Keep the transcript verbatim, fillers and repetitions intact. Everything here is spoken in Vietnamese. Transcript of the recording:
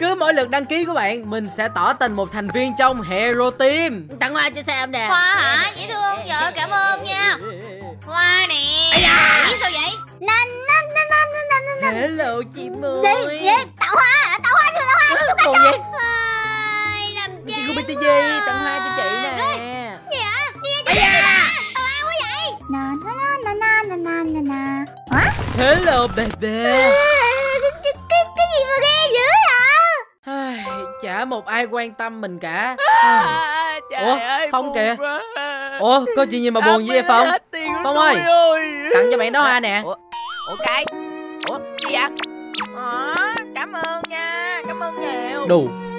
Cứ mỗi lượt đăng ký của bạn, mình sẽ tỏ tình một thành viên trong Hero Team. Tặng hoa cho xe em nè. Hoa hả? Dễ thương vợ, cảm ơn nha. Hoa nè. Ây da, biết sao vậy? Nên nên nên nên nên. Hello chị Mười. Gì? Gì? Tặng hoa, tặng hoa cho tặng hoa. Còn gì? Hai làm gì? Chị của bê tê giê tặng hoa cho chị nè. Gì hả? Ây da. Tao ai quá vậy? Na na na na na na na. Hả? Hello baby. Chả một ai quan tâm mình cả. À, ủa ơi, Phong kìa quá. Ủa có chuyện gì mà buồn vậy Phong? Phong ơi, ơi tặng cho bạn đó hoa nè. Ủa cái Ủa gì vậy? Ờ, cảm ơn nha, cảm ơn nhiều. Đù